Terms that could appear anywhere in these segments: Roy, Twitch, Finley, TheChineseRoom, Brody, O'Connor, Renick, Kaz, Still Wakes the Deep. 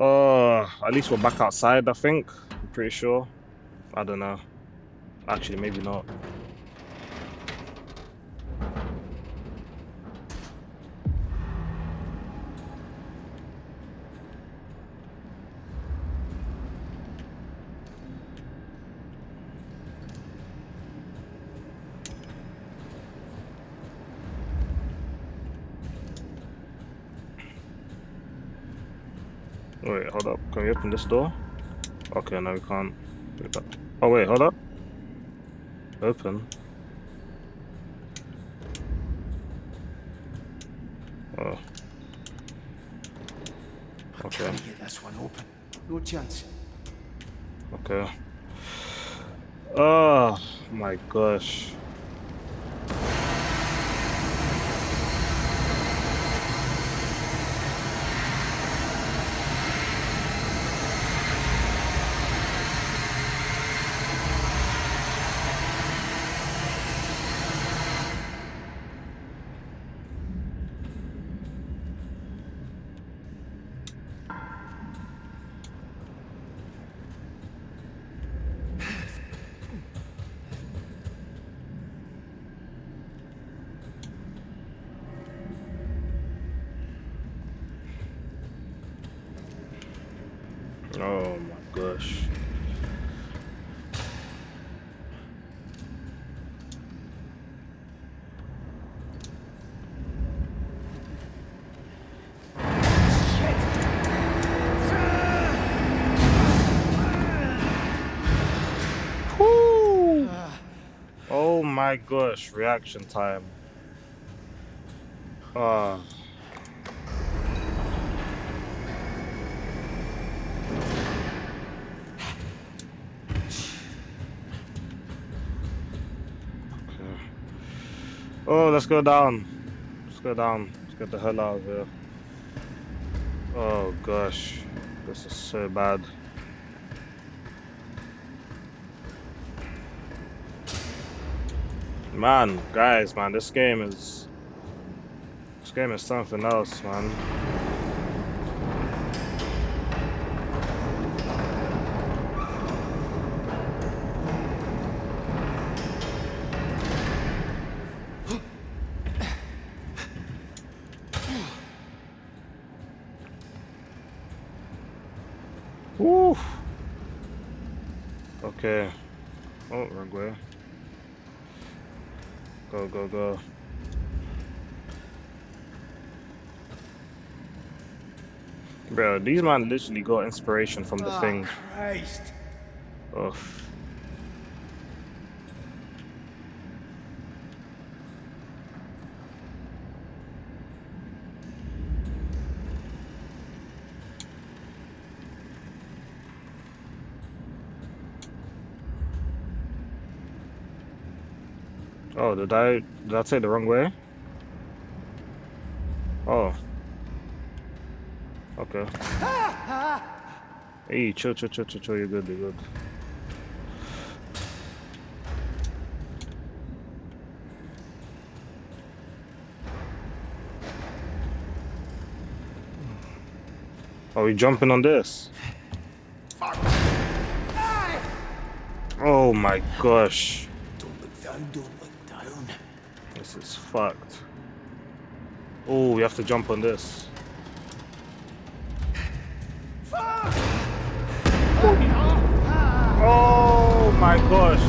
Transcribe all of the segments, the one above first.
At least we're back outside, I think. I'm pretty sure. I don't know. Actually, maybe not. Wait, hold up. Can we open this door? Okay, no, we can't. Oh, wait, hold up. Open. Oh. Okay. I can't get this one open. No chance. Okay. Oh, my gosh. Oh my gosh. Woo! Oh my gosh, reaction time. Oh, let's go down. Let's go down. Let's get the hell out of here. Oh gosh, this is so bad. Man, guys, man, this game is something else, man. Okay. Oh, wrong way. Go, go, go. Bro, these man literally got inspiration from the thing. Christ. Oh. Oh, did I say the wrong way? Oh. Okay. Hey, chill, you're good. Are we jumping on this? Oh my gosh. Don't look down, don't look. This is fucked. Oh, we have to jump on this. Fuck! Oh my gosh.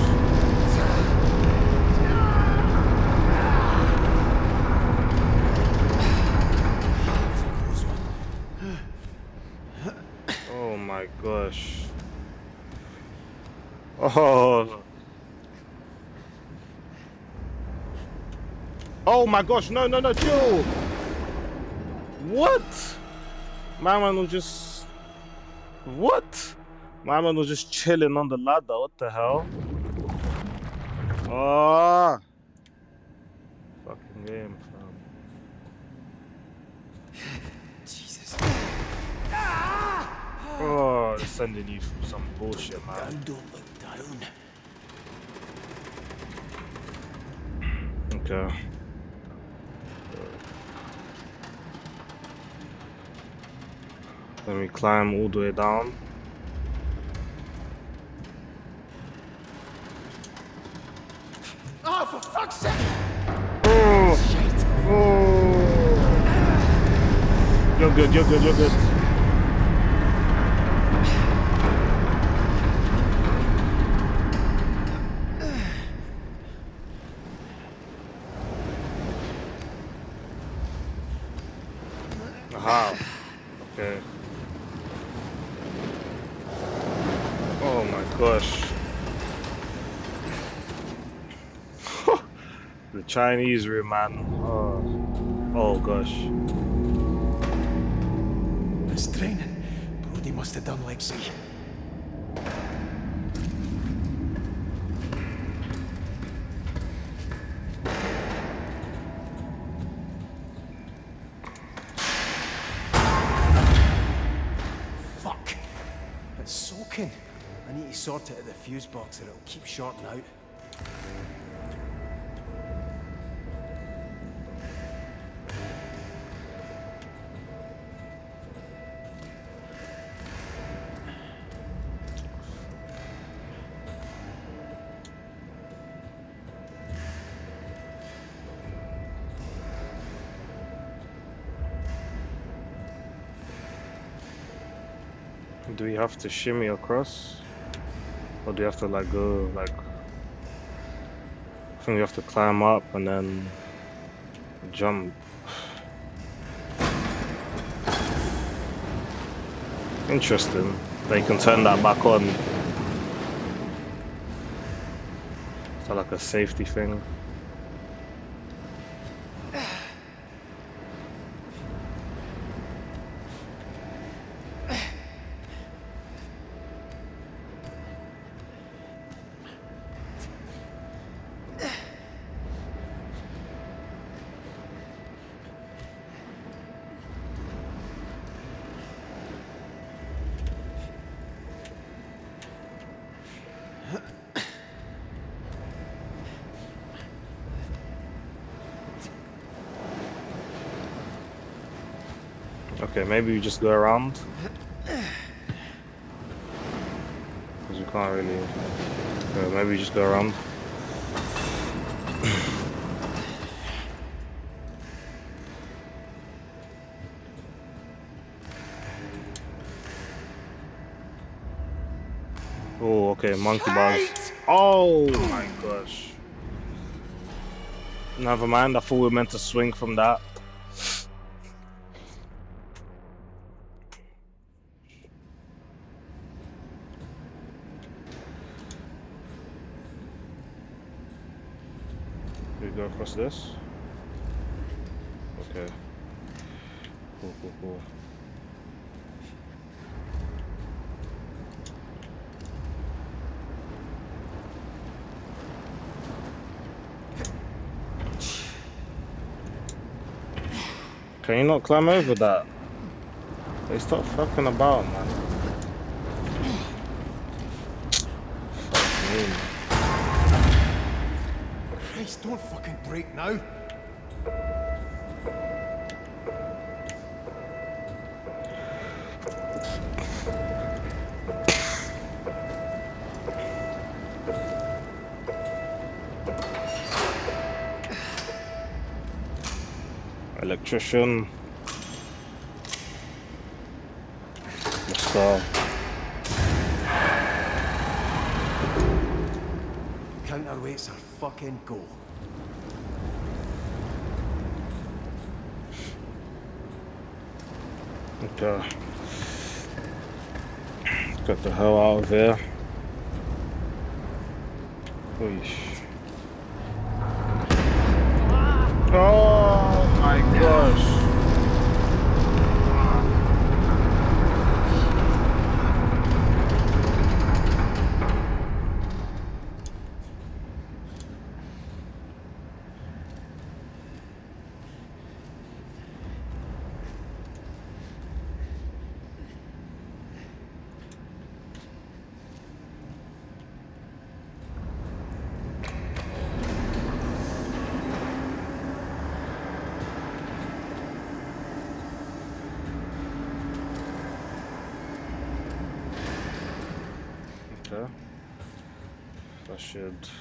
Oh my gosh. Oh. Oh my gosh, no, chill! What? What? My man was just chilling on the ladder, what the hell? Ah! Fucking game, fam. Jesus. Oh, they're sending you some bullshit, man. Don't look down. Okay. Let me climb all the way down. Oh, for fuck's sake! Oh! Shit. Oh! You're good, you're good, you're good. Aha. Okay. Oh my gosh. The Chinese room, man. Oh gosh. That's training. Brody must have done like C. Fuck. It's soaking. I need to sort it at the fuse box or it'll keep shorting out. Do we have to shimmy across? Or do we have to like go like... I think we have to climb up and then jump. Interesting. They can turn that back on. Is that like a safety thing? Okay, maybe we just go around. Because we can't really... Okay, maybe we just go around. Oh, okay, monkey bars. Oh my gosh. Never mind, I thought we were meant to swing from that. Go across this. Okay. Cool, cool, cool. Can you not climb over that? They stop fucking about, man. Fuck me. Don't fucking break now. Electrician. Let's go. Counterweights are fucking go. Got the hell out of there. Oh my gosh.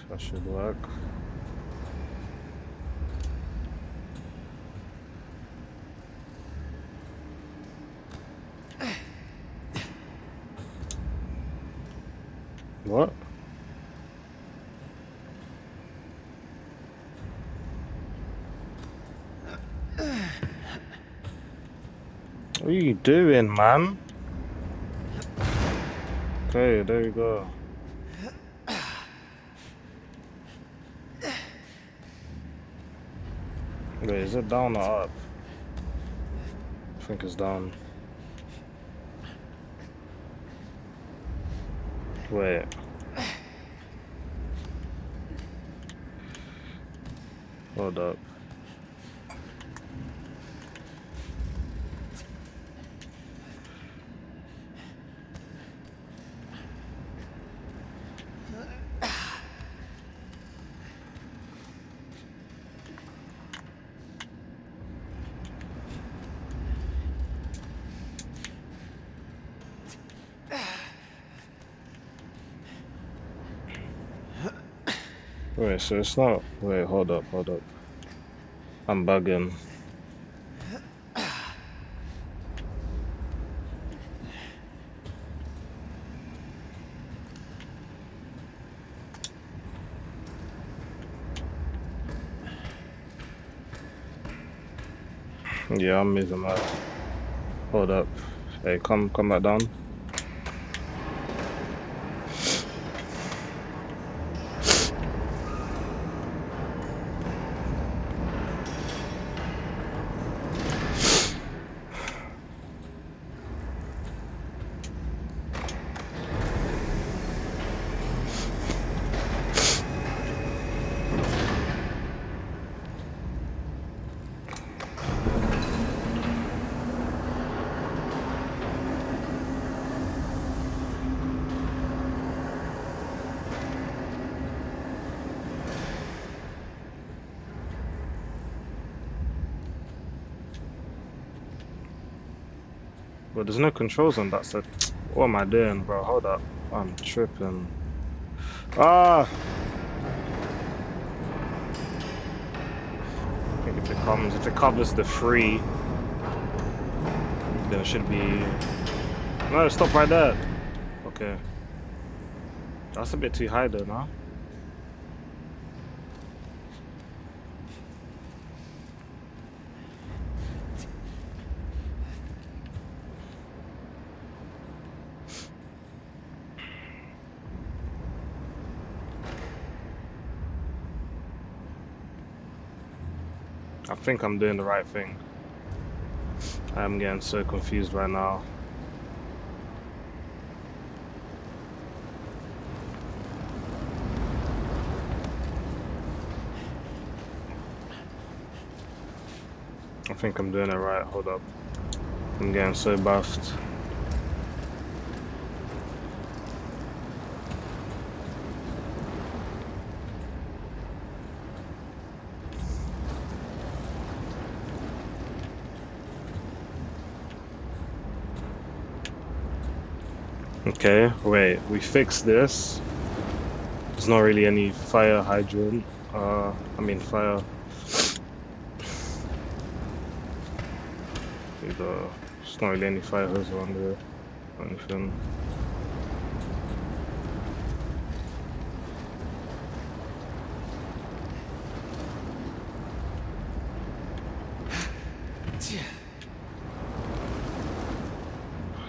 That should work. What? What are you doing, man? Okay, there you go. Wait, is it down or up? I think it's down. Wait. Hold up. Wait, so it's not... Wait, hold up. I'm bugging. Yeah, I'm missing that. Hold up. Hey, come back down. But there's no controls on that side. What am I doing, bro? Hold up. I'm tripping. Ah! I think if it covers the three, then it should be... No, stop right there. Okay. That's a bit too high though, no? I think I'm doing the right thing. I'm getting so confused right now. I think I'm doing it right. Hold up. I'm getting so buffed. Okay, wait, we fixed this. There's not really any fire hydrant. I mean fire. There's not really any fire hose around there or anything.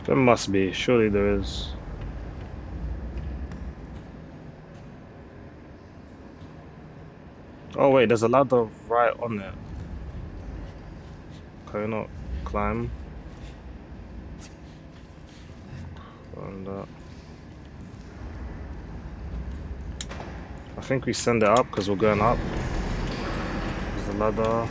There must be, surely there is. Oh wait, there's a ladder right on it. Can I not climb? And I think we send it up because we're going up. There's the ladder.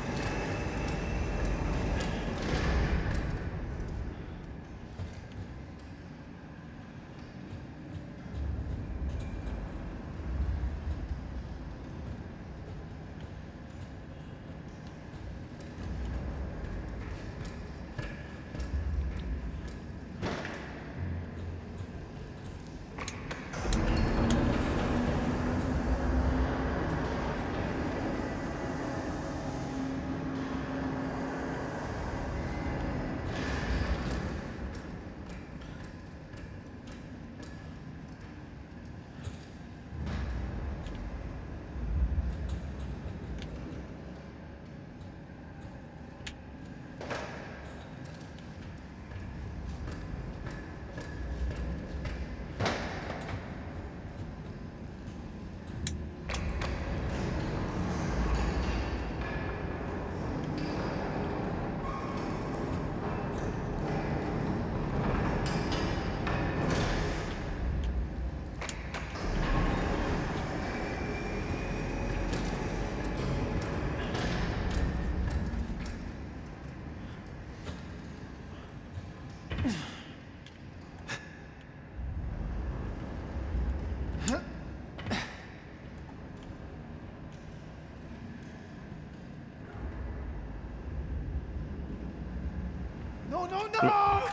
No!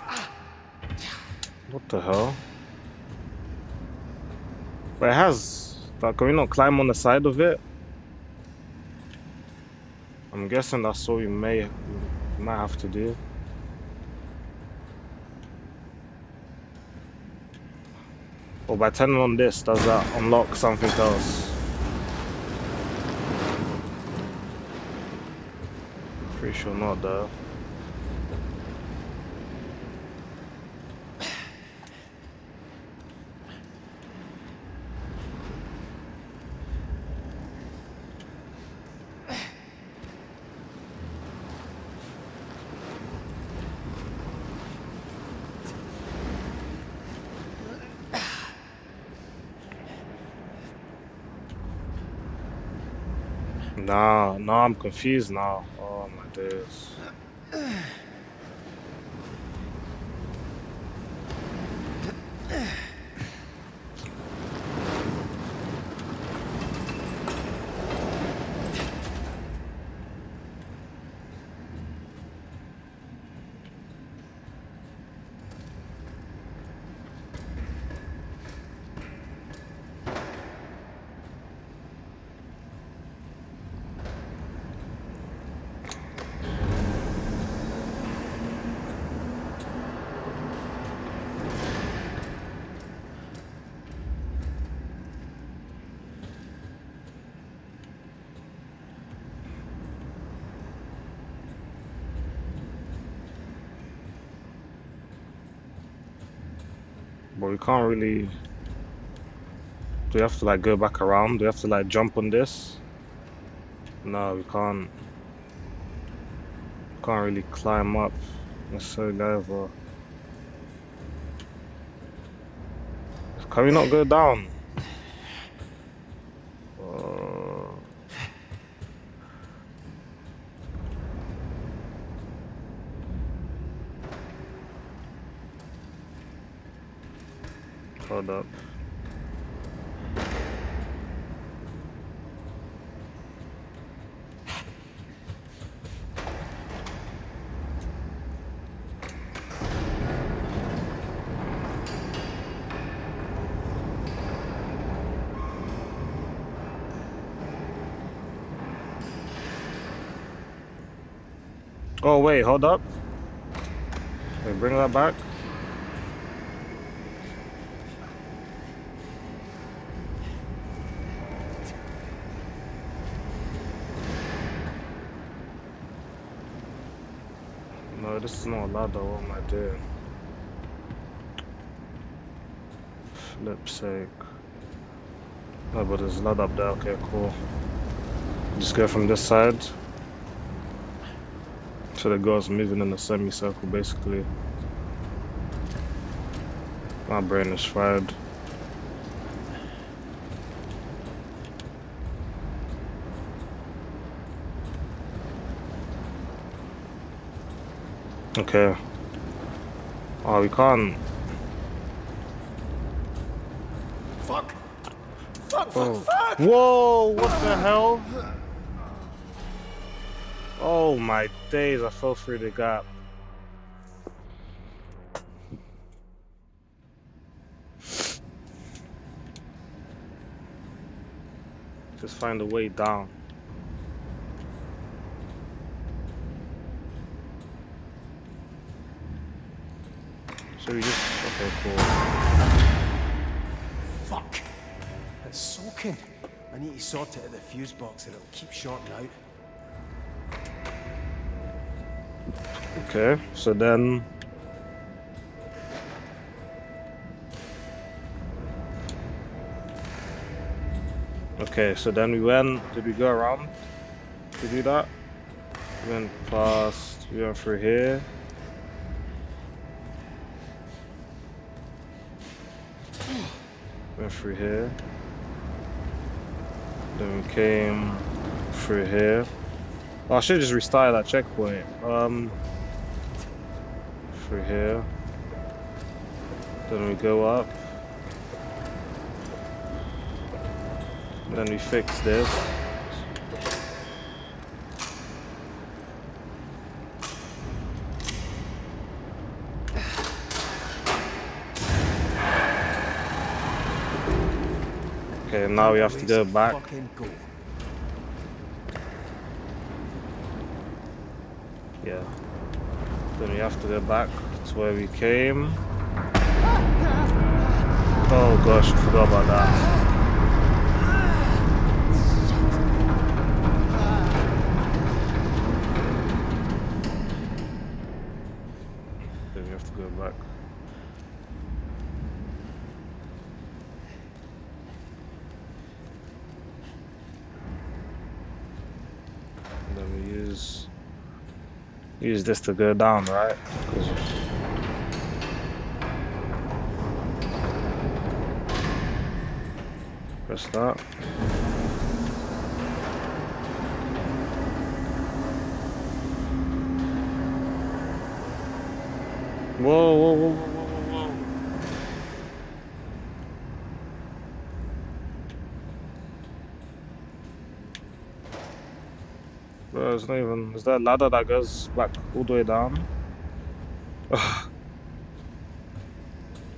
What the hell? But it has... Like, can we not climb on the side of it? I'm guessing that's all you might have to do. Or by turning on this, does that unlock something else? Pretty sure not, though. No, I'm confused now. Oh my days. But we can't really... Do we have to like go back around? Do we have to like jump on this? No, we can't. We can't really climb up necessarily either. Can we not go down? Hold up. Oh wait, hold up. Wait, bring that back. This is not a ladder, what am I doing? Flip's sake. No, but there's a ladder up there, okay, cool. Just go from this side. So the girl's moving in a semicircle, basically. My brain is fried. Okay. Oh, we can't. Fuck. Fuck, oh. Fuck. Whoa, what the hell? Oh my days, I fell through the gap. Just find a way down. So we just... Okay, cool. Fuck! It's soaking. I need to sort it at the fuse box and it'll keep shorting out. Okay, so then... Okay, so then we went... Did we go around to do that? We went past... We went through here. Went through here, then we came through here. Oh, I should just restart that checkpoint. Through here, then we go up, then we fix this. Okay, now we have to go back. Yeah. Then we have to go back to where we came. Oh gosh, I forgot about that. Use this to go down, right? Press that. Whoa, whoa, whoa, whoa, whoa, whoa. There's not even. Is there a ladder that goes back all the way down? I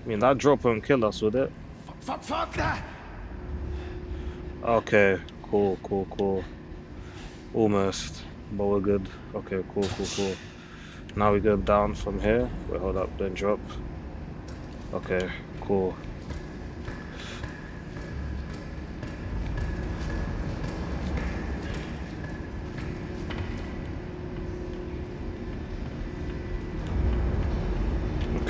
mean, that drop won't kill us, would it? Fuck that! Okay, cool, cool, cool. Almost, but we're good. Okay, cool, cool, cool. Now we go down from here. Wait, hold up, don't drop. Okay, cool.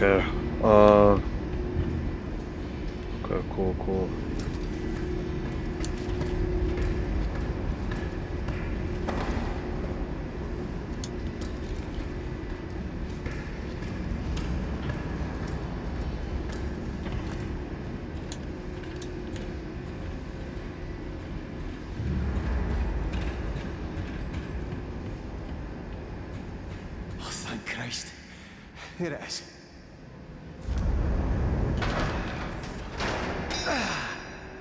Okay, okay, cool, cool. Here it is.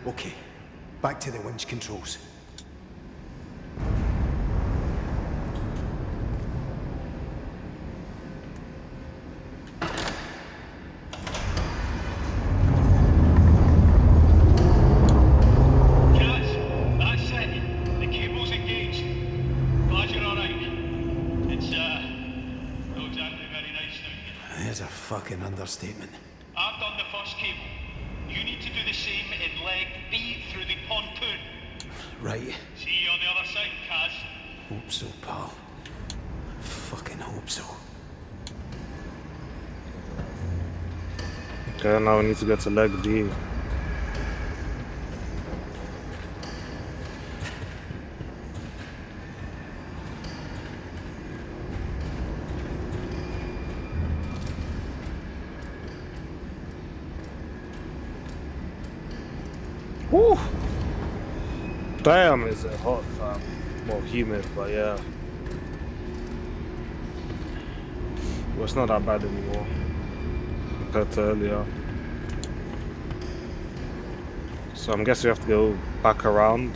Okay, back to the winch controls. Statement. I've done the first cable. You need to do the same in leg B through the pontoon. Right. See you on the other side, Kaz. Hope so, pal. Fucking hope so. Okay, now we need to get to leg D. Damn, is it hot, fam? Well, humid, but yeah. Well, it's not that bad anymore compared to earlier. So I'm guessing we have to go back around.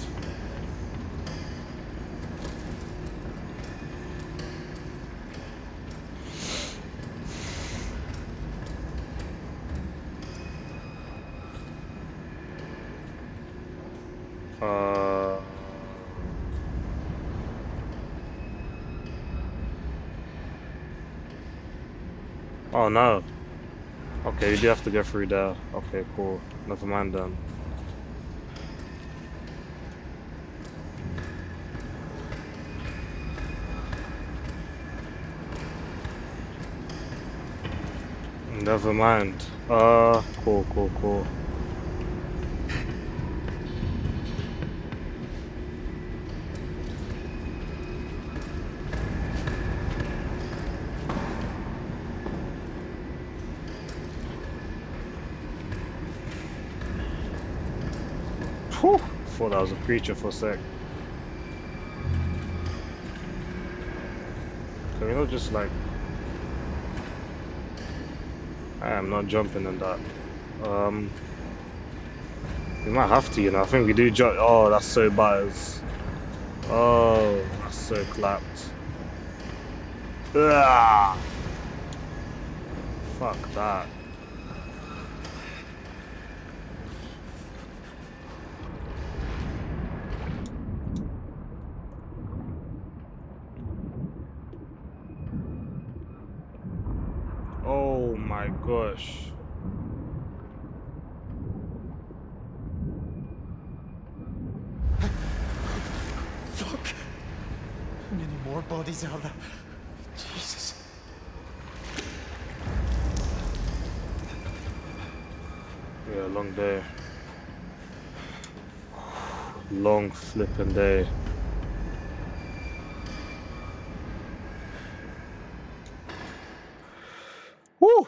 Oh no. Okay, we do have to go through there. Okay, cool. Never mind then. Never mind. Cool, cool, cool. I thought that was a creature for a sec. Can we not just like... I am not jumping in that. We might have to, you know. I think we do jump. Oh, that's so biased. Oh, that's so clapped. Ah! Fuck that. my gosh. Fuck! Many more bodies out there. Jesus. Yeah, long day. Long flipping day. Woo!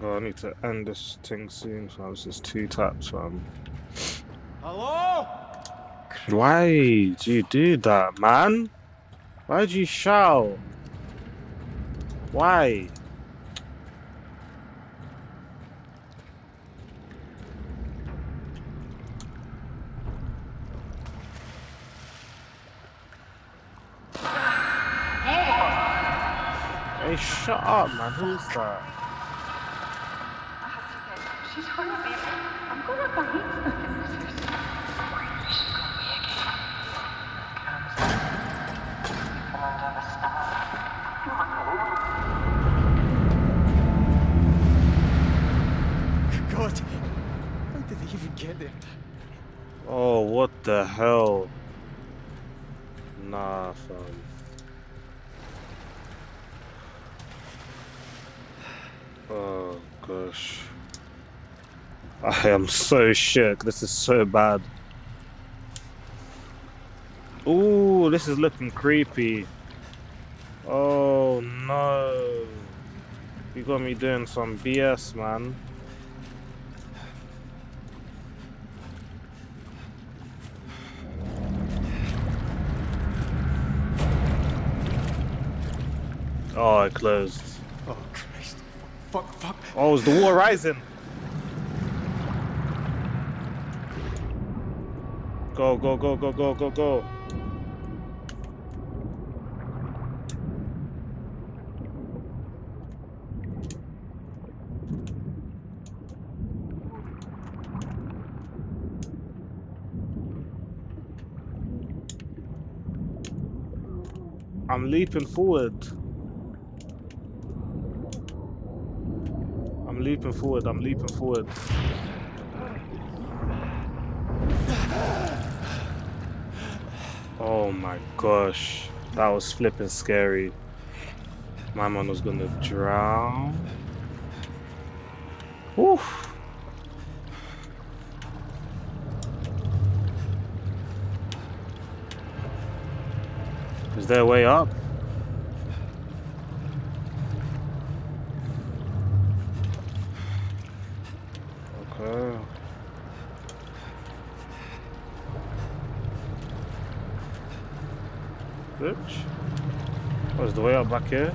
God, I need to end this thing soon, so it's just two taps, fam. Hello? Why do you do that, man? Why'd you shout? Why? Hey, shut up, man. Who's that? She's hurt me. I'm going up on me. God, how did they even get there? Oh, what the hell? Nah, fam. Oh, gosh. I am so shook. This is so bad. Ooh, this is looking creepy. Oh no. You got me doing some BS, man. Oh, it closed. Oh, Christ. Fuck, fuck. Oh, is the wall rising? Go, go, go, go, go, go, go. I'm leaping forward. I'm leaping forward, I'm leaping forward. Oh my gosh, that was flipping scary. My man was gonna drown. Woo! Is there a way up? Okay. What's the way up back here?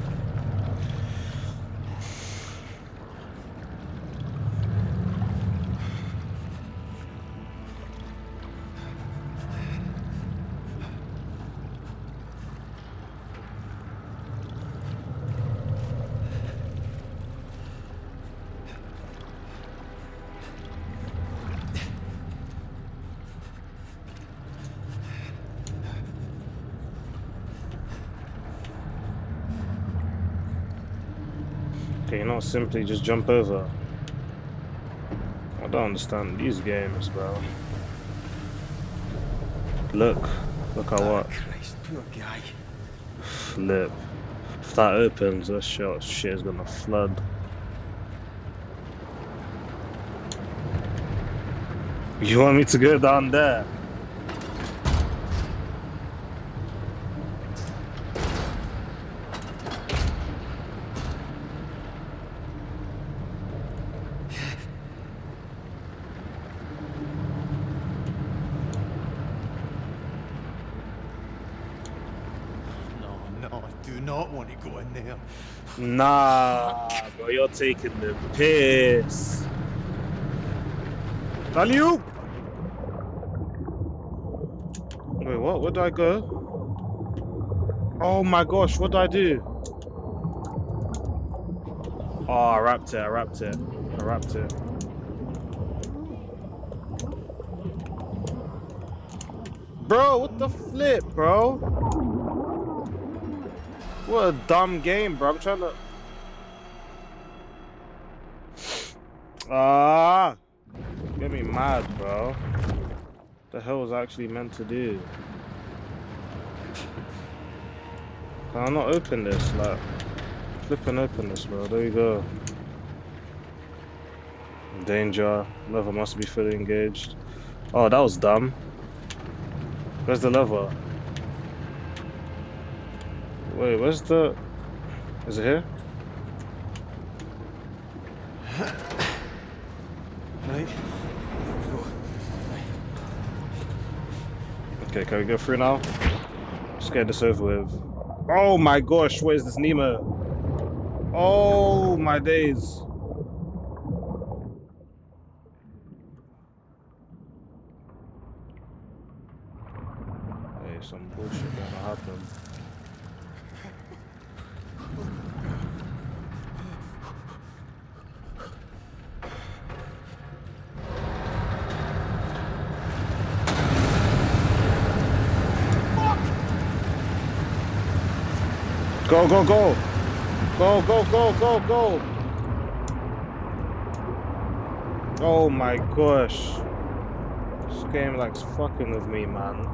Simply just jump over. I don't understand these games, bro. Look at what. Christ, poor guy. Flip. If that opens, this shit is gonna flood. You want me to go down there? Nah, bro, you're taking the piss. Value! Wait, what? Where do I go? Oh my gosh, what did I do? Oh, I wrapped it. Bro, what the flip, bro? What a dumb game, bro. I'm trying to... Ah! Get me mad, bro. What the hell was I actually meant to do? Can I not open this? Like, flip and open this, bro. There you go. Danger. Lever must be fully engaged. Oh, that was dumb. Where's the lever? Wait, where's the... Is it here? Okay, can we go through now? Let's get this over with. Oh my gosh, what is this Nemo? Oh my days. Some bullshit gonna happen. Go, go, go! Go, go, go, go, go! Oh my gosh. This game likes fucking with me, man.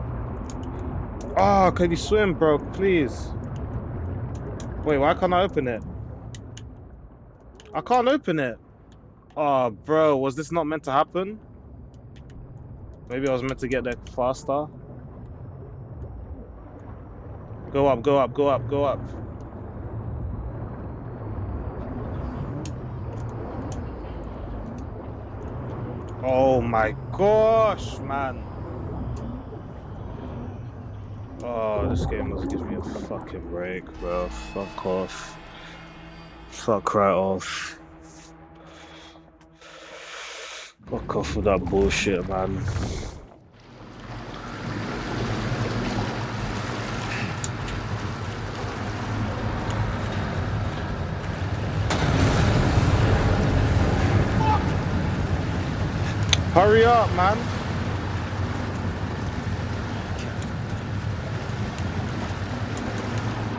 Oh, can you swim, bro? Please. Wait, why can't I open it? I can't open it. Oh, bro, was this not meant to happen? Maybe I was meant to get there faster. Go up, go up, go up, go up. Oh my gosh, man. Oh, this game doesn't give me a fucking break, bro. Fuck off. Fuck right off. Fuck off with that bullshit, man. Hurry up, man.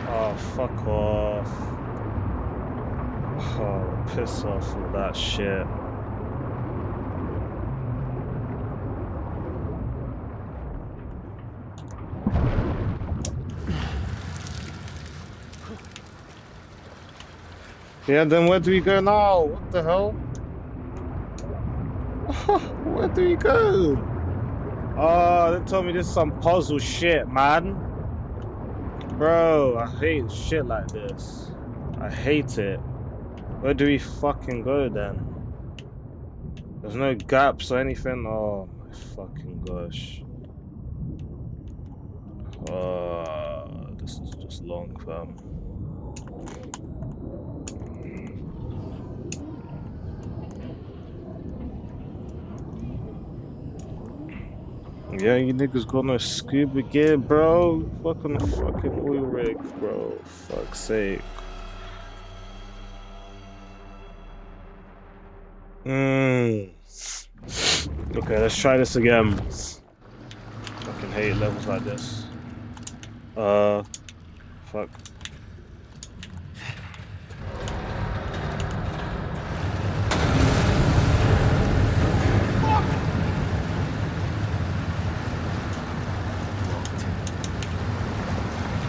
Oh, fuck off. Oh, piss off with that shit. Yeah, then where do we go now? What the hell? Where do we go? Oh, they told me this is some puzzle shit, man. Bro, I hate shit like this. I hate it. Where do we fucking go then? There's no gaps or anything. Oh my fucking gosh. Oh, this is just long, fam. Yeah, you niggas got no scuba gear, bro. Fuck on the fucking oil rig, bro. Fuck's sake. Okay, let's try this again. Fucking hate levels like this. Fuck.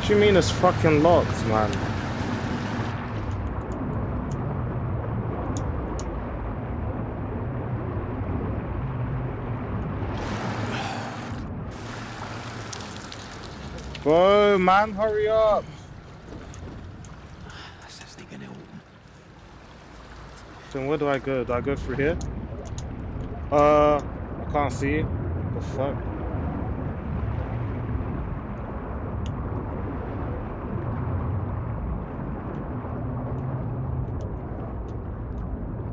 What do you mean it's fucking locked, man? Whoa, man, hurry up! Then where do I go? Do I go through here? I can't see. What the fuck?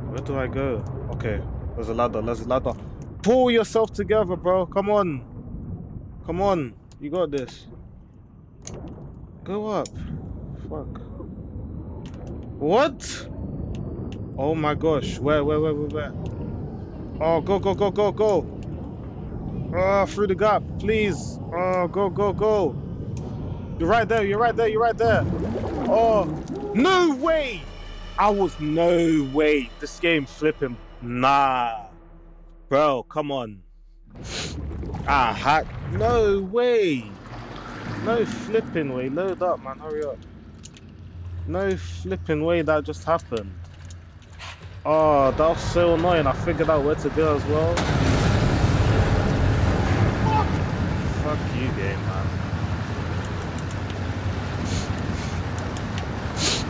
Where do I go? Okay, there's a ladder, Pull yourself together, bro. Come on. You got this. Go up. Fuck. What? Oh my gosh. Where? Oh, go. Oh, through the gap, please. Oh, go. You're right there. Oh, no way. No way. This game flipping. Nah. Bro, come on. No way. No flipping way. Load up, man. Hurry up. No flipping way that just happened. Oh, that was so annoying. I figured out where to go as well. Fuck you, game,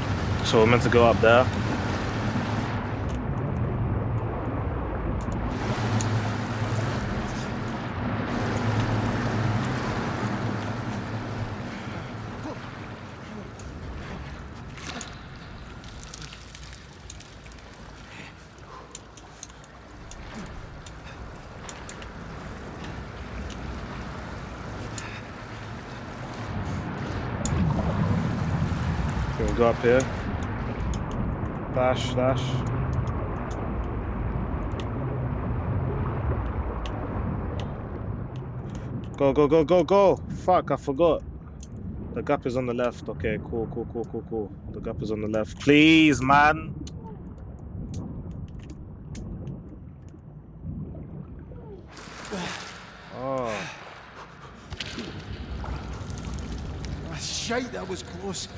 man. So we're meant to go up there. Go up here. Dash. Go. Fuck, I forgot. The gap is on the left. Okay, cool. The gap is on the left. Please, man. Oh. Oh, shit, that was close.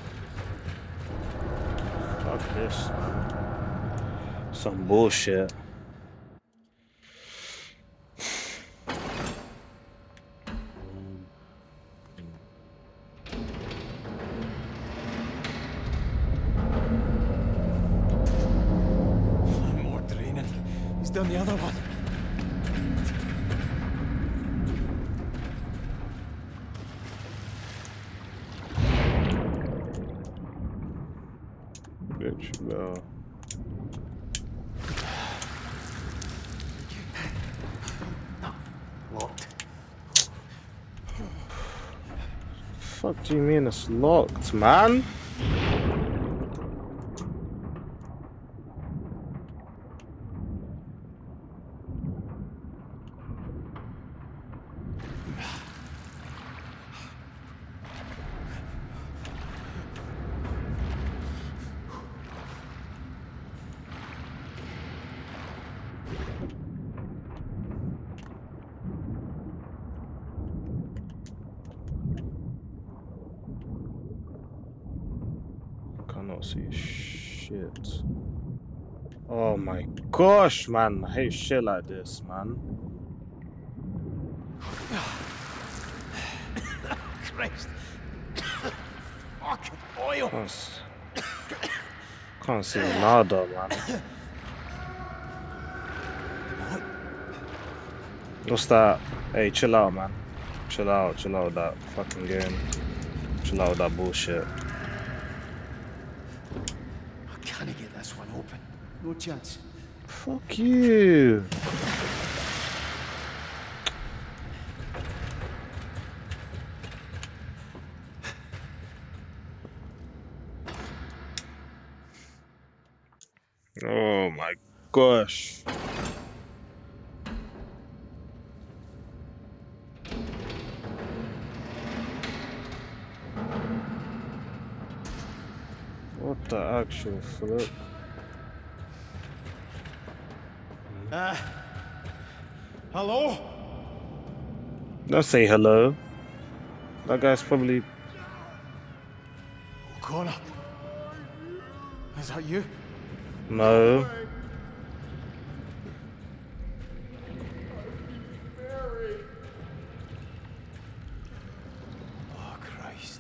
Fuck this. Some bullshit. One more training. He's done the other one. What do you mean it's locked, man? Gosh, man, I hate shit like this, man. Christ. Fucking oil. Can't see nada, man. What's that? Hey, chill out, man. Chill out with that fucking game. Chill out with that bullshit. I can't get this one open. No chance. Fuck you. Oh my gosh. What the actual flip? Hello? Don't say hello. That guy's probably... O'Connor. Is that you? No. Oh, Christ.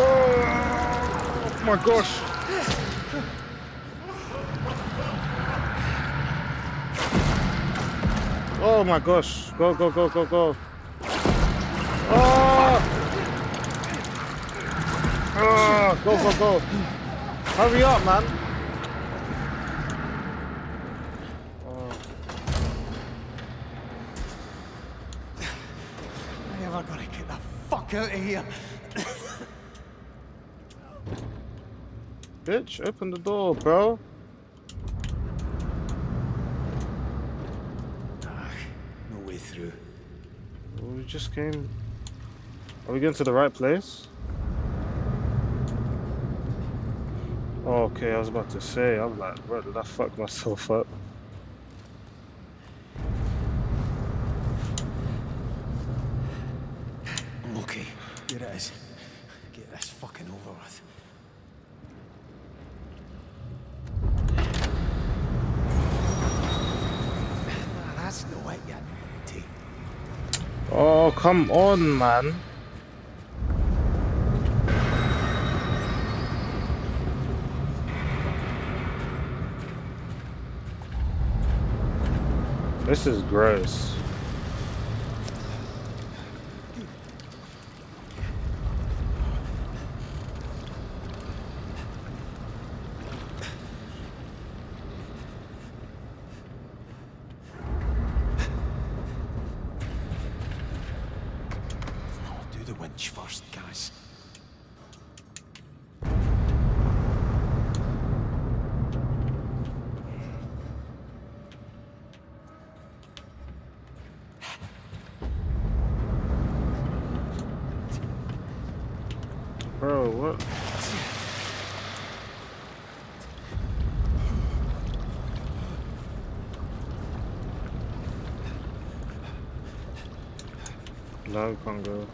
Oh my gosh. Oh my gosh. Go, go, go, go, go. Oh. Oh, go, go, go. Hurry up, man. Oh. Hey, I gotta get the fuck out of here. Bitch, open the door, bro. No way through. Well, we just came. Are we going to the right place? Okay, I was about to say, I'm like, where did I fuck myself up? Okay, here it is. Get this fucking over with. Oh, come on, man. This is gross. No, can't go.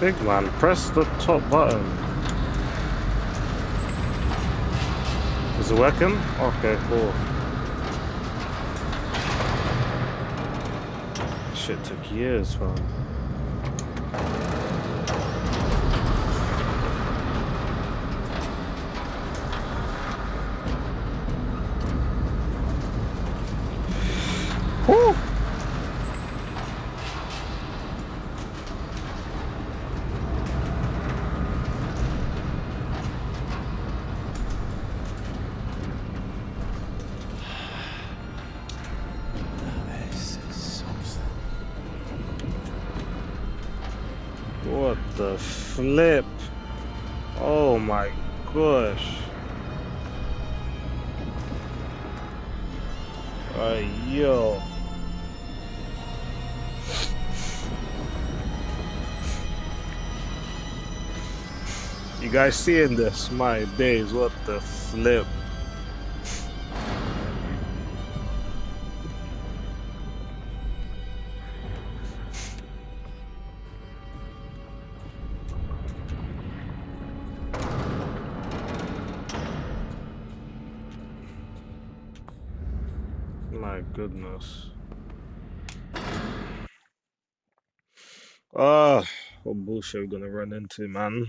Big man, press the top button. Is it working? Okay, cool. Shit took years for him. Flip. Oh my gosh. Yo. You guys seeing this? My days, what the flip. My goodness. What bullshit we're gonna run into, man.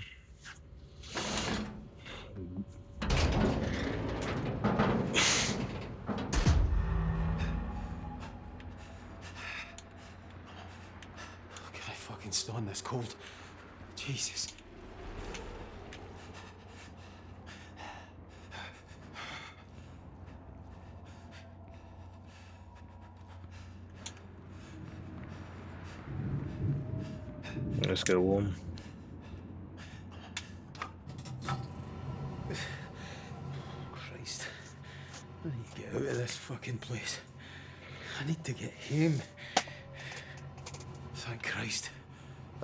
Stand this cold. Jesus. Let's get warm. Christ. I need to get out of this fucking place. I need to get him. Thank Christ.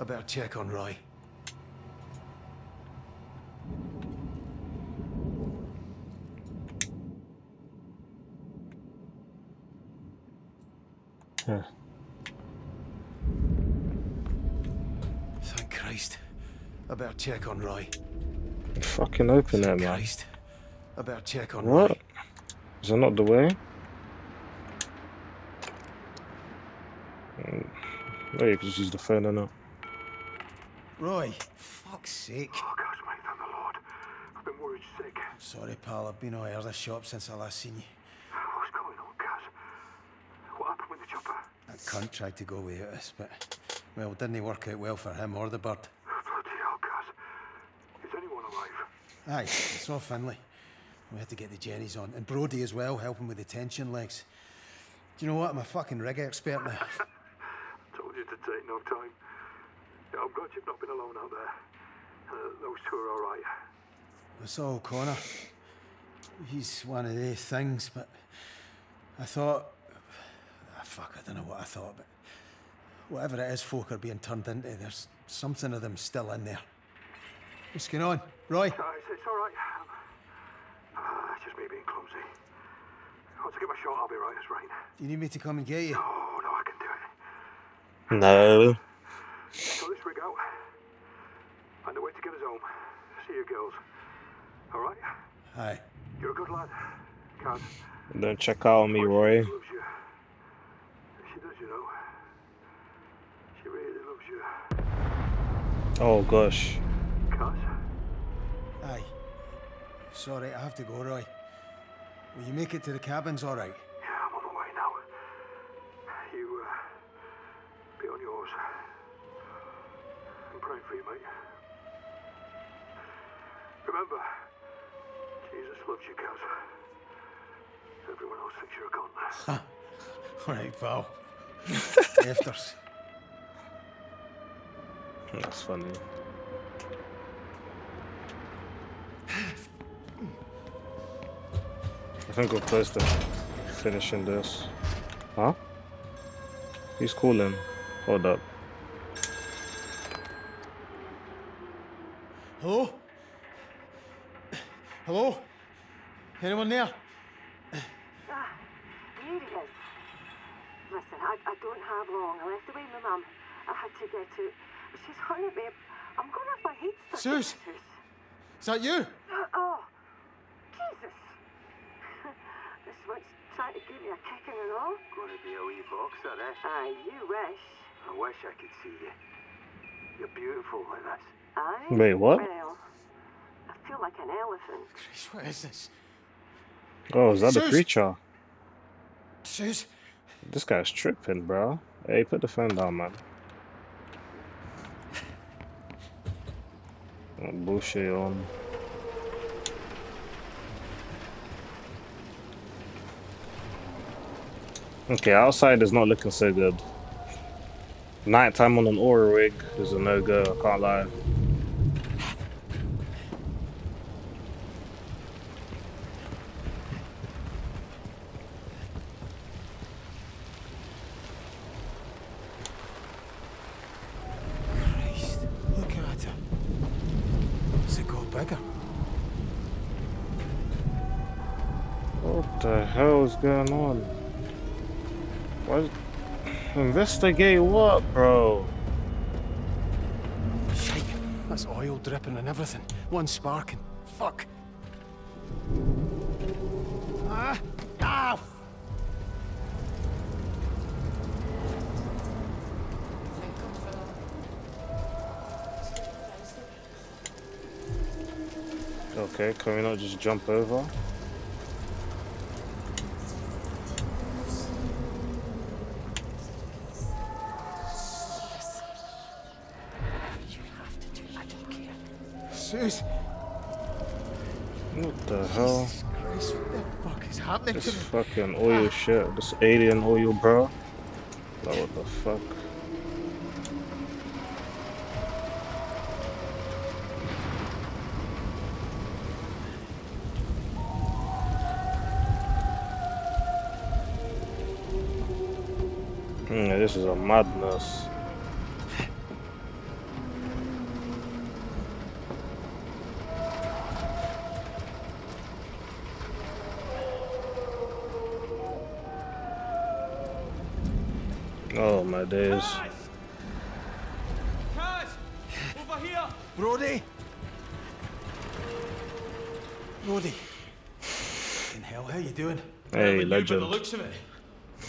I better check on Roy. Huh. Thank Christ. I better check on Roy. Fucking open that, man. Christ. I better check on Roy. What? Is that not the way? Oh, you can just use the phone or not. Roy, fuck's sake. Oh, God's might than the Lord. I've been worried sick. I'm sorry, pal. I've been all out of the shop since I last seen you. What's going on, Kaz? What happened with the chopper? That cunt tried to go without us, but, well, didn't it work out well for him or the bird? Bloody hell, Kaz. Is anyone alive? Aye, it's all Finley. We had to get the jennies on. And Brody as well, helping with the tension legs. Do you know what? I'm a fucking rig expert now. I told you to take no time. I'm glad you've not been alone out there. Those two are all right. I saw O'Connor. He's one of the things, but I thought... Ah, fuck, I don't know what I thought, but... Whatever it is folk are being turned into, there's something of them still in there. What's going on? Roy? It's all right. It's just me being clumsy. Once I get my shot, I'll be right as rain. Do you need me to come and get you? No, no, I can do it. No. So this rig out, and the way to get us home. See you girls. All right? Hi. You're a good lad, Kaz. Don't check out on me, Roy. She loves you. She does, you know. She really loves you. Oh gosh. Kaz? Aye. Sorry, I have to go, Roy. Will you make it to the cabins, all right? Yeah, I'm on the way now. You be on yours. Praying for you, mate. Remember, Jesus loves you, Kaz. Everyone else thinks you're a con. Huh. All right, pal. Afters. That's funny. I think we're close to finishing this. Huh? He's calling. Hold up. Hello? Hello? Anyone there? Ah, here he is. Listen, I don't have long. I left away with my mum. I had to get out. She's hurting me. I'm going to have my head stuck. Suze? Is that you? Oh, Jesus. This one's trying to give me a kicking and all. Going to be a wee boxer, eh? Aye, you wish. I wish I could see you. You're beautiful like that. I Wait, what? Well, I feel like an elephant. Christ, what is this? Oh, is that the creature? Suze? This guy's tripping, bro. Hey, put the phone down, man. That bullshit on. Okay, outside is not looking so good. Nighttime on an aura rig is a no-go, I can't lie. Going on? What? Investigate what, bro? Shite. That's oil dripping and everything. One sparking. Fuck. Ah! Ah! Okay, can we not just jump over? What the hell? Christ, what the fuck is happening to me? This fucking oil shit, this alien oil, bro. Like, what the fuck? This is a madness. Oh my days. Kaz! Over here! Brody! Brody! In hell, how you doing? Hey, legend. By the looks of it,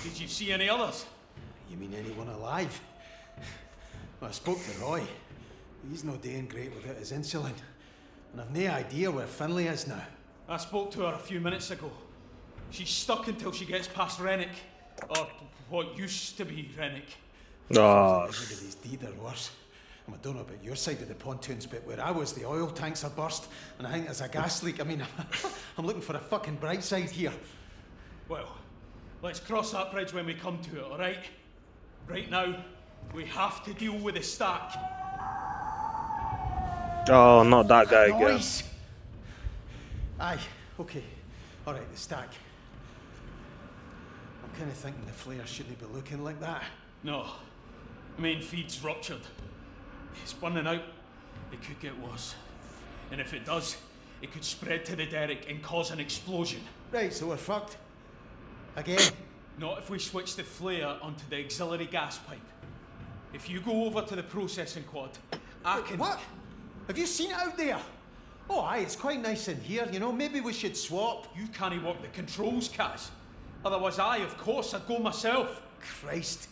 did you see any others? You mean anyone alive? Well, I spoke to Roy. He's no doing great without his insulin. And I've no idea where Finley is now. I spoke to her a few minutes ago. She's stuck until she gets past Renick. Or what used to be Renick. No. Everybody's deed are worse. And I don't know about your side of the pontoons, but where I was, the oil tanks are burst. And I think there's a gas leak. I mean, I'm looking for a fucking bright side here. Well, let's cross that bridge when we come to it, alright? Right now, we have to deal with the stack. Oh, not that guy again. Aye, okay. Alright, the stack. I'm kind of thinking the flare shouldn't be looking like that. No. Main feed's ruptured. It's burning out. It could get worse. And if it does, it could spread to the derrick and cause an explosion. Right, so we're fucked. Again. Not if we switch the flare onto the auxiliary gas pipe. If you go over to the processing quad, I can... What? Have you seen it out there? Oh aye, it's quite nice in here, you know, maybe we should swap. You can't work the controls, Kaz. Otherwise I, of course, I'd go myself. Christ.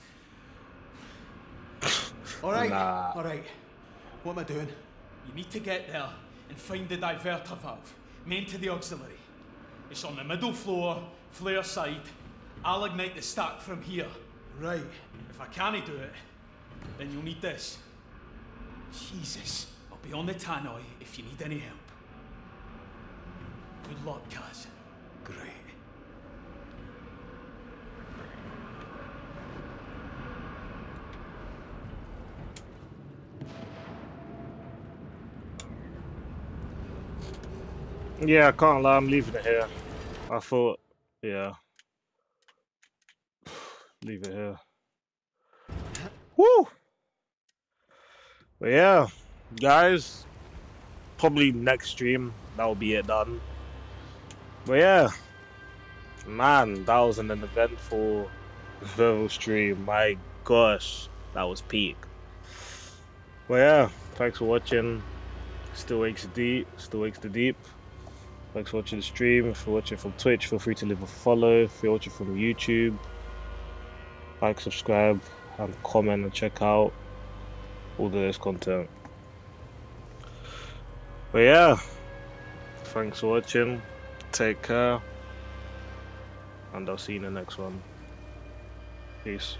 Alright, nah. Alright. What am I doing? You need to get there and find the diverter valve, main to the auxiliary. It's on the middle floor, flare side. I'll ignite the stack from here. Right. If I can't do it, then you'll need this. Jesus. I'll be on the tannoy if you need any help. Good luck, Kaz. Great. Yeah, I can't lie. I'm leaving it here. I thought, yeah. Leave it here. Woo! But yeah, guys, probably next stream, that'll be it done. But yeah, man, that was an eventful stream. My gosh, that was peak. But yeah, thanks for watching. Still Wakes the Deep. Thanks for watching the stream. If you're watching from Twitch, feel free to leave a follow. If you're watching from YouTube, like, subscribe, and comment, and check out all of this content. But yeah, thanks for watching, take care, and I'll see you in the next one. Peace.